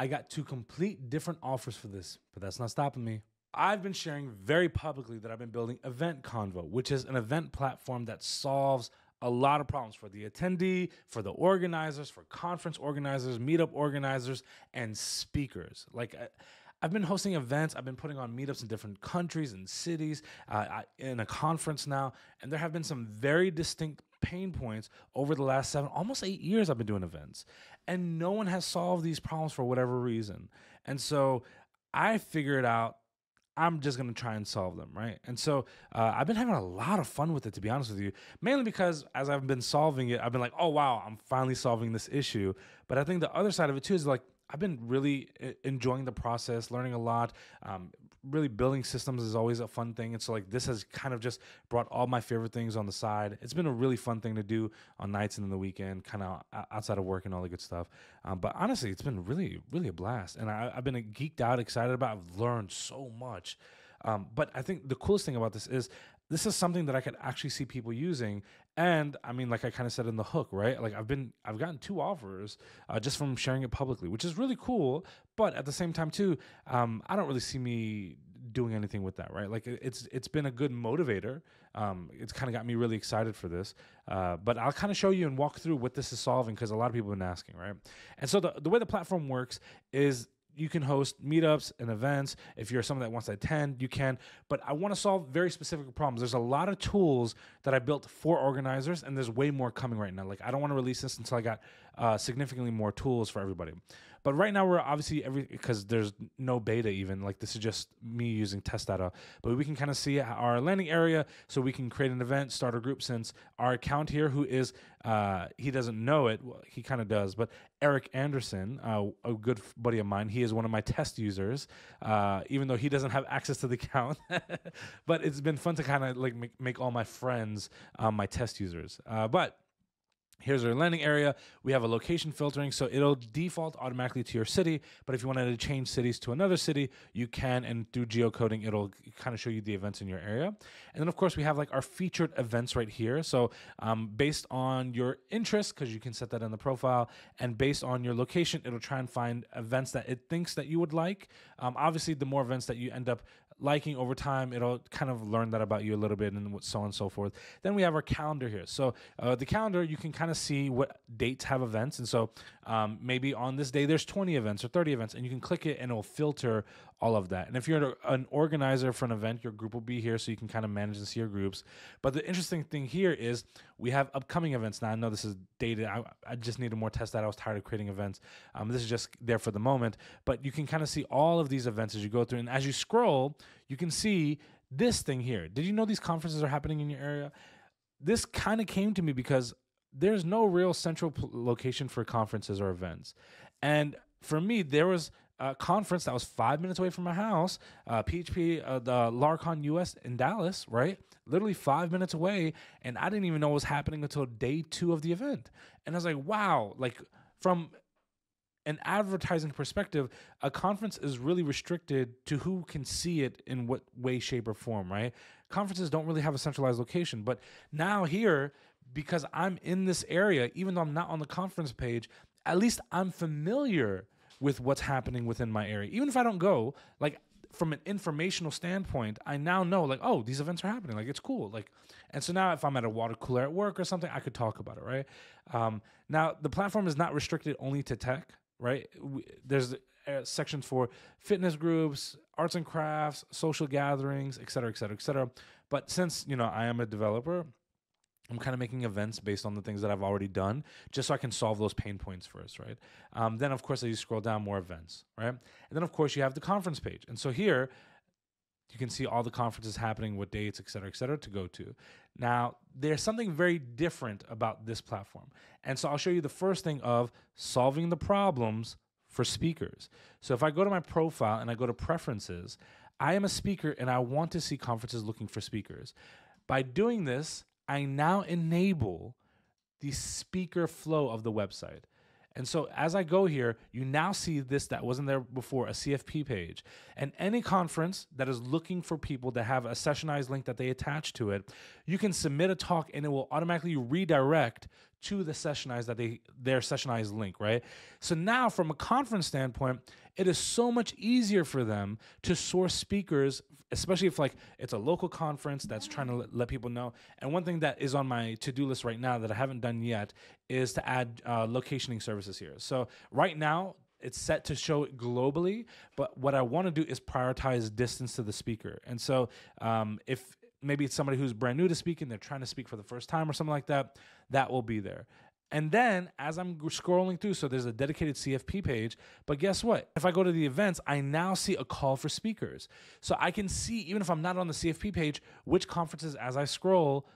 I got two complete different offers for this, but that's not stopping me. I've been sharing very publicly that I've been building Event Convo, which is an event platform that solves a lot of problems for the attendee, for the organizers, for conference organizers, meetup organizers, and speakers. Like, I've been hosting events. I've been putting on meetups in different countries and cities, in a conference now. And there have been some very distinct pain points over the last almost 8 years I've been doing events. And no one has solved these problems for whatever reason. And so I figured out I'm just gonna try and solve them, right? And so I've been having a lot of fun with it, to be honest with you, mainly because as I've been solving it, I've been like, oh, wow, I'm finally solving this issue. But I think the other side of it too is like, I've been really enjoying the process, learning a lot. Really building systems is always a fun thing. And so like this has kind of just brought all my favorite things on the side. It's been a really fun thing to do on nights and in the weekend, kind of outside of work and all the good stuff. But honestly, it's been really, really a blast. And I've been geeked out, excited about it. I've learned so much. But I think the coolest thing about this is something that I could actually see people using. And I mean, like I kind of said in the hook, right? Like I've gotten 2 offers just from sharing it publicly, which is really cool. But at the same time too, I don't really see me doing anything with that, right? Like it's been a good motivator. It's kind of got me really excited for this. But I'll kind of show you and walk through what this is solving because a lot of people have been asking, right? And so the way the platform works is you can host meetups and events. If you're someone that wants to attend, you can. But I want to solve very specific problems. There's a lot of tools that I built for organizers, and there's way more coming right now. Like I don't want to release this until I got significantly more tools for everybody. But right now we're obviously because there's no beta even. Like this is just me using test data. But we can kind of see our landing area, so we can create an event, start a group. Since our account here, who is he doesn't know it, well, he kind of does. But Eric Anderson, a good buddy of mine, he is one of my test users, even though he doesn't have access to the account. But it's been fun to kind of like make all my friends my test users. But here's our landing area. We have a location filtering, so it'll default automatically to your city. But if you wanted to change cities to another city, you can, and through geocoding, it'll kind of show you the events in your area. And then, of course, we have like our featured events right here. So based on your interest, because you can set that in the profile, and based on your location, it'll try and find events that it thinks that you would like. Obviously, the more events that you end up liking over time, it'll kind of learn that about you a little bit and so on and so forth. Then we have our calendar here. So the calendar, you can kind of see what dates have events. And so maybe on this day, there's 20 events or 30 events, and you can click it and it'll filter all of that. And if you're an organizer for an event, your group will be here, so you can kind of manage and see your groups. But the interesting thing here is we have upcoming events. Now, I know this is dated. I just needed more test data. I was tired of creating events. This is just there for the moment. But you can kind of see all of these events as you go through. And as you scroll, you can see this thing here. Did you know these conferences are happening in your area? This kind of came to me because there's no real central location for conferences or events. And for me, there was a conference that was 5 minutes away from my house, PHP, the Larcon US in Dallas, right? Literally 5 minutes away. And I didn't even know what was happening until day 2 of the event. And I was like, wow, like from an advertising perspective, a conference is really restricted to who can see it in what way, shape, or form, right? Conferences don't really have a centralized location. But now here, because I'm in this area, even though I'm not on the conference page, at least I'm familiar with what's happening within my area. Even if I don't go, like from an informational standpoint, I now know like, oh, these events are happening. Like it's cool. Like, and so now if I'm at a water cooler at work or something, I could talk about it, right? Now the platform is not restricted only to tech, right? There's sections for fitness groups, arts and crafts, social gatherings, et cetera, et cetera, et cetera. But since, you know, I am a developer, I'm kind of making events based on the things that I've already done, just so I can solve those pain points first, right? Then, of course, as you scroll down, more events, right? And then, of course, you have the conference page. And so here, you can see all the conferences happening, what dates, et cetera, to go to. Now, there's something very different about this platform. And so I'll show you the first thing of solving the problems for speakers. So if I go to my profile and I go to preferences, I am a speaker and I want to see conferences looking for speakers. By doing this, I now enable the speaker flow of the website. And so as I go here, you now see this that wasn't there before, a CFP page. And any conference that is looking for people that have a Sessionized link that they attach to it, you can submit a talk and it will automatically redirect to the Sessionize, that their Sessionize link, right? So now from a conference standpoint, it is so much easier for them to source speakers, especially if like it's a local conference that's trying to let people know. And one thing that is on my to-do list right now that I haven't done yet is to add locationing services here. So right now, it's set to show it globally, but what I want to do is prioritize distance to the speaker. And so if maybe it's somebody who's brand new to speaking, they're trying to speak for the first time or something like that, that will be there. And then as I'm scrolling through, so there's a dedicated CFP page, but guess what? If I go to the events, I now see a call for speakers. So I can see, even if I'm not on the CFP page, which conferences as I scroll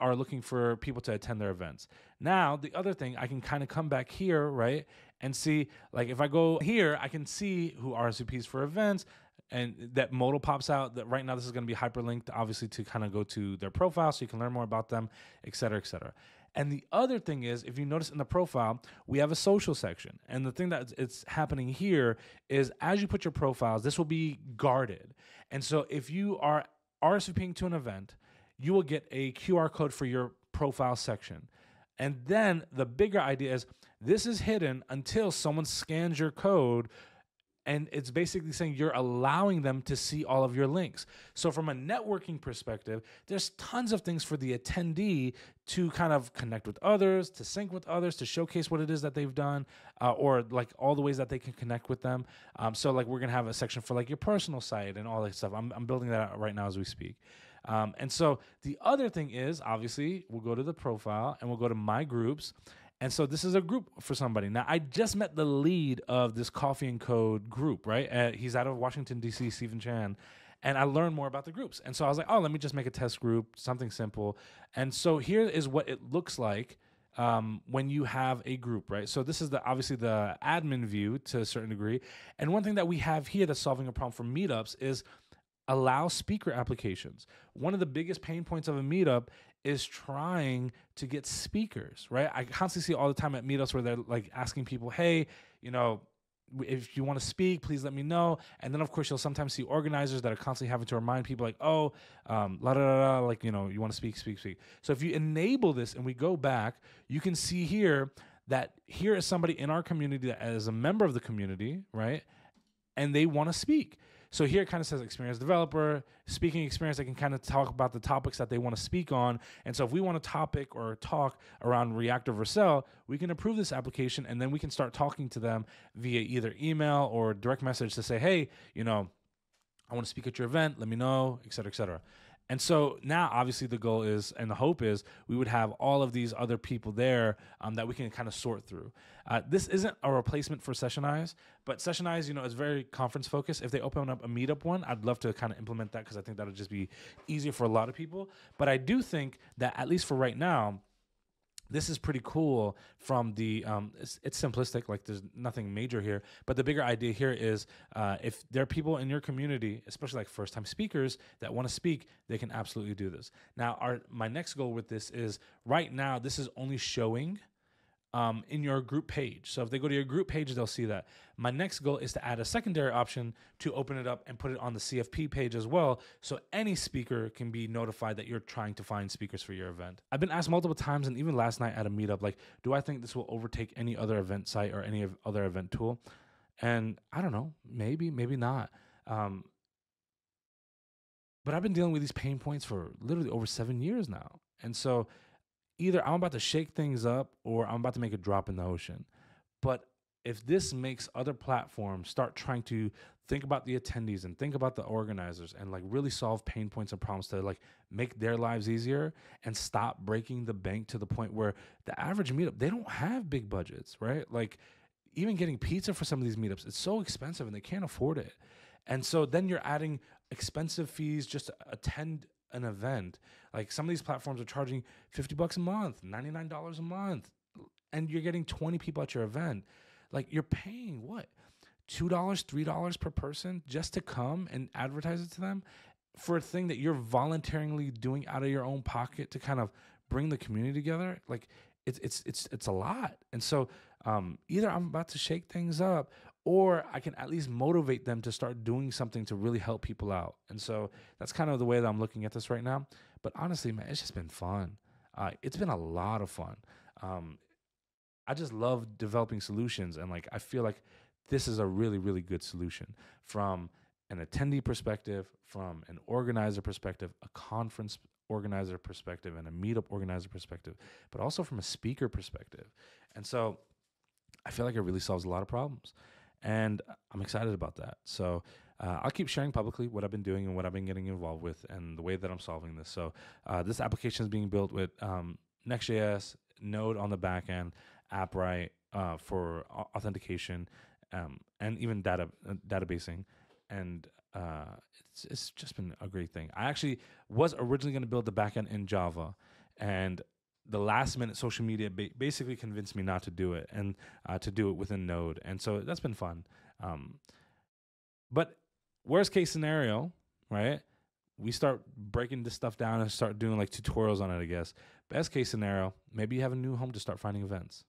are looking for people to attend their events. Now, the other thing, I can kind of come back here, right? And see, like if I go here, I can see who RSVPs for events, and that modal pops out. That right now, this is gonna be hyperlinked, obviously, to kind of go to their profile so you can learn more about them, et cetera, et cetera. And the other thing is, if you notice in the profile, we have a social section. And the thing that it's happening here is as you put your profiles, this will be guarded. And so if you are RSVPing to an event, you will get a QR code for your profile section. And then the bigger idea is this is hidden until someone scans your code. And it's basically saying you're allowing them to see all of your links. So from a networking perspective, there's tons of things for the attendee to kind of connect with others, to sync with others, to showcase what it is that they've done, or like all the ways that they can connect with them. So like we're gonna have a section for like your personal site and all that stuff. I'm building that out right now as we speak. And so the other thing is, obviously, we'll go to the profile and we'll go to my groups. And so this is a group for somebody. Now, I just met the lead of this Coffee and Code group, right? He's out of Washington, D.C., Stephen Chan. And I learned more about the groups. And so I was like, oh, let me just make a test group, something simple. And so here is what it looks like when you have a group, right? So this is obviously the admin view to a certain degree. And one thing that we have here that's solving a problem for meetups is allow speaker applications. One of the biggest pain points of a meetup is trying to get speakers, right? I constantly see all the time at meetups where they're like asking people, hey, you know, if you want to speak, please let me know. And then of course you'll sometimes see organizers that are constantly having to remind people like, oh, la da da da, like, you know, you want to speak. So if you enable this and we go back, you can see here that here is somebody in our community that is a member of the community, right? And they want to speak. So here it kind of says experienced developer, speaking experience. They can kind of talk about the topics that they want to speak on. And so if we want a topic or talk around React or Vercel, we can approve this application and then we can start talking to them via either email or direct message to say, hey, you know, I want to speak at your event, let me know, et cetera, et cetera. And so now obviously the goal is, and the hope is, we would have all of these other people there that we can kind of sort through. This isn't a replacement for Sessionize, but Sessionize, you know, is very conference focused. If they open up a meetup one, I'd love to kind of implement that because I think that'll just be easier for a lot of people. But I do think that at least for right now, this is pretty cool from the, it's simplistic, like there's nothing major here, but the bigger idea here is if there are people in your community, especially like first-time speakers that wanna speak, they can absolutely do this. Now, my next goal with this is right now, this is only showing in your group page. So if they go to your group page, they'll see that. My next goal is to add a secondary option to open it up and put it on the CFP page as well, so any speaker can be notified that you're trying to find speakers for your event. I've been asked multiple times, and even last night at a meetup, like, do I think this will overtake any other event site or any other event tool? And I don't know, maybe not. But I've been dealing with these pain points for literally over 7 years now. And so either I'm about to shake things up or I'm about to make a drop in the ocean. But if this makes other platforms start trying to think about the attendees and think about the organizers and like really solve pain points and problems to like make their lives easier and stop breaking the bank to the point where the average meetup, they don't have big budgets, right? Like even getting pizza for some of these meetups, it's so expensive and they can't afford it. And so then you're adding expensive fees just to attend an event. Like some of these platforms are charging $50 a month, $99 a month, and you're getting 20 people at your event. Like you're paying what, $2, $3 per person just to come and advertise it to them for a thing that you're voluntarily doing out of your own pocket to kind of bring the community together. Like it's a lot. And so either I'm about to shake things up or I can at least motivate them to start doing something to really help people out. And so that's kind of the way that I'm looking at this right now. But honestly, man, it's just been fun. It's been a lot of fun. I just love developing solutions, and like I feel like this is a really, really good solution from an attendee perspective, from an organizer perspective, a conference organizer perspective, and a meetup organizer perspective, but also from a speaker perspective. And so I feel like it really solves a lot of problems, and I'm excited about that. So I'll keep sharing publicly what I've been doing and what I've been getting involved with and the way that I'm solving this. So this application is being built with Next.js, Node on the back end, AppWrite for authentication, and even databasing. And it's just been a great thing. I actually was originally going to build the backend in Java, and the last minute social media basically convinced me not to do it, and to do it within Node. And so that's been fun. But worst case scenario, right? We start breaking this stuff down and start doing like tutorials on it, I guess. Best case scenario, maybe you have a new home to start finding events.